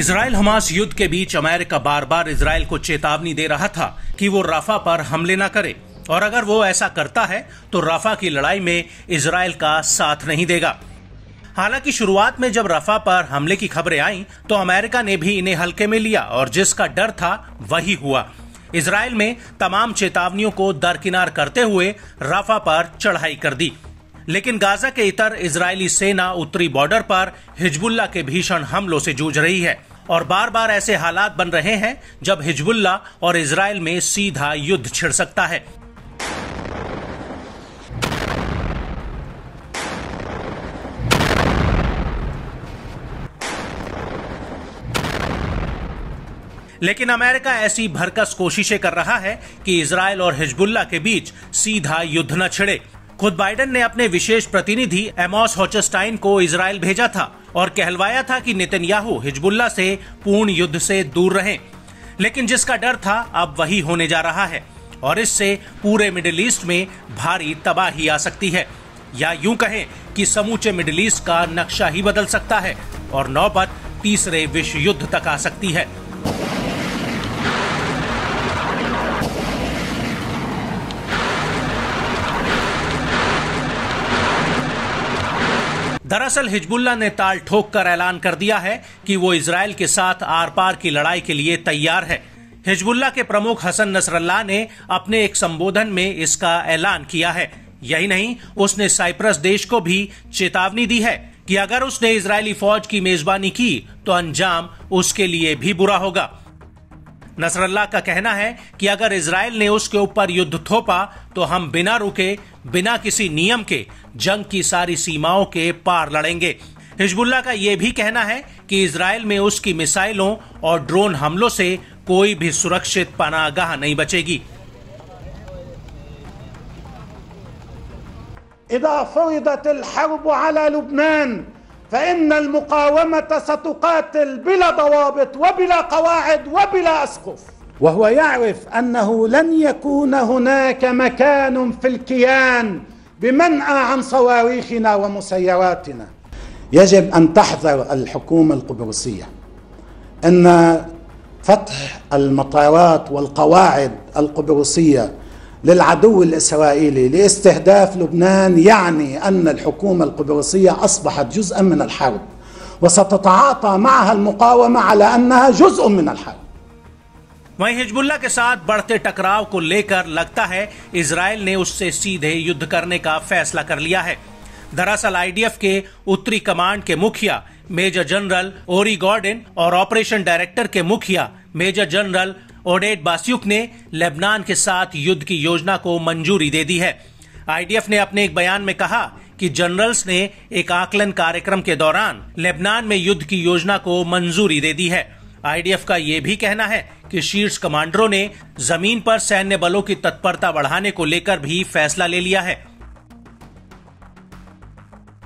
Israel Hamas युद्ध के बीच America बार बार Israel को चेतावनी दे रहा था कि वो राफा पर हमले न करे और अगर वो ऐसा करता है तो राफा की लड़ाई में इसराइल का साथ नहीं देगा। हालांकि शुरुआत में जब राफा पर हमले की खबरें आईं तो अमेरिका ने भी इन्हें हल्के में लिया और जिसका डर था वही हुआ। इसराइल में तमाम चेतावनियों को दरकिनार करते हुए राफा पर चढ़ाई कर दी, लेकिन गाजा के इतर इजरायली सेना उत्तरी बॉर्डर पर हिजबुल्ला के भीषण हमलों से जूझ रही है और बार बार ऐसे हालात बन रहे हैं जब हिजबुल्ला और इजरायल में सीधा युद्ध छिड़ सकता है। लेकिन अमेरिका ऐसी भरकस कोशिशें कर रहा है कि इजरायल और हिजबुल्ला के बीच सीधा युद्ध न छिड़े। खुद बाइडेन ने अपने विशेष प्रतिनिधि एमोस होचस्टाइन को इजरायल भेजा था और कहलवाया था कि नेतन्याहू हिजबुल्ला से पूर्ण युद्ध से दूर रहें, लेकिन जिसका डर था अब वही होने जा रहा है और इससे पूरे मिडिल ईस्ट में भारी तबाही आ सकती है, या यूं कहें कि समूचे मिडिल ईस्ट का नक्शा ही बदल सकता है और नौबत तीसरे विश्व युद्ध तक आ सकती है। दरअसल हिजबुल्ला ने ताल ठोक कर ऐलान कर दिया है कि वो इजरायल के साथ आर पार की लड़ाई के लिए तैयार है। हिजबुल्ला के प्रमुख हसन नसरल्लाह ने अपने एक संबोधन में इसका ऐलान किया है। यही नहीं, उसने साइप्रस देश को भी चेतावनी दी है कि अगर उसने इजरायली फौज की मेजबानी की तो अंजाम उसके लिए भी बुरा होगा। नसरल्लाह का कहना है कि अगर इजरायल ने उसके ऊपर युद्ध थोपा तो हम बिना रुके बिना किसी नियम के जंग की सारी सीमाओं के पार लड़ेंगे। हिजबुल्ला का यह भी कहना है कि इजरायल में उसकी मिसाइलों और ड्रोन हमलों से कोई भी सुरक्षित पनाहगाह नहीं बचेगी। إذا فرضت الحرب على لبنان فإن المقاومة ستقاتل بلا ضوابط وبلا قواعد وبلا أسقف، وهو يعرف أنه لن يكون هناك مكان في الكيان بمنأى عن صواريخنا ومسيراتنا. يجب أن تحذر الحكومة القبرصية أن فتح المطارات والقواعد القبرصية للعدو الإسرائيلي لاستهداف لبنان يعني أن الحكومة القبرصية أصبحت جزءا من الحرب وستتعاطى معها المقاومة على أنها جزء من الحرب. वहीं हिजबुल्ला के साथ बढ़ते टकराव को लेकर लगता है इजरायल ने उससे सीधे युद्ध करने का फैसला कर लिया है। दरअसल IDF के उत्तरी कमांड के मुखिया मेजर जनरल ओरी गॉर्डन और ऑपरेशन डायरेक्टर के मुखिया मेजर जनरल ओडेट बास्युक ने लेबनान के साथ युद्ध की योजना को मंजूरी दे दी है। IDF ने अपने एक बयान में कहा कि जनरल्स ने एक आकलन कार्यक्रम के दौरान लेबनान में युद्ध की योजना को मंजूरी दे दी है। IDF का यह भी कहना है कि शीर्ष कमांडरों ने जमीन पर सैन्य बलों की तत्परता बढ़ाने को लेकर भी फैसला ले लिया है।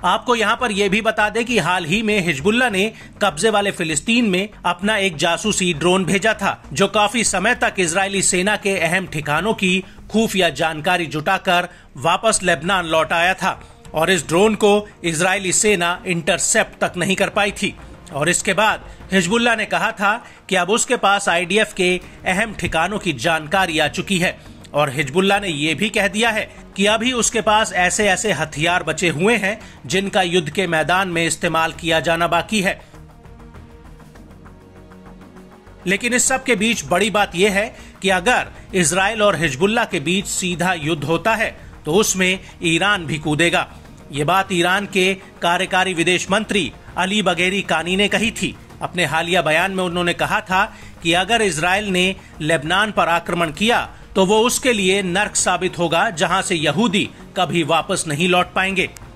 आपको यहां पर यह भी बता दें कि हाल ही में हिजबुल्ला ने कब्जे वाले फिलिस्तीन में अपना एक जासूसी ड्रोन भेजा था जो काफी समय तक इजरायली सेना के अहम ठिकानों की खुफिया जानकारी जुटाकर वापस लेबनान लौट आया था और इस ड्रोन को इजरायली सेना इंटरसेप्ट तक नहीं कर पाई थी और इसके बाद हिजबुल्ला ने कहा था कि अब उसके पास IDF के अहम ठिकानों की जानकारी आ चुकी है और हिजबुल्ला ने यह भी कह दिया है कि अभी उसके पास ऐसे ऐसे हथियार बचे हुए हैं जिनका युद्ध के मैदान में इस्तेमाल किया जाना बाकी है। लेकिन इस सब के बीच बड़ी बात यह है कि अगर इजरायल और हिजबुल्ला के बीच सीधा युद्ध होता है तो उसमें ईरान भी कूदेगा। ये बात ईरान के कार्यकारी विदेश मंत्री अली बगेरी कानी ने कही थी। अपने हालिया बयान में उन्होंने कहा था कि अगर इजरायल ने लेबनान पर आक्रमण किया तो वो उसके लिए नर्क साबित होगा जहां से यहूदी कभी वापस नहीं लौट पाएंगे।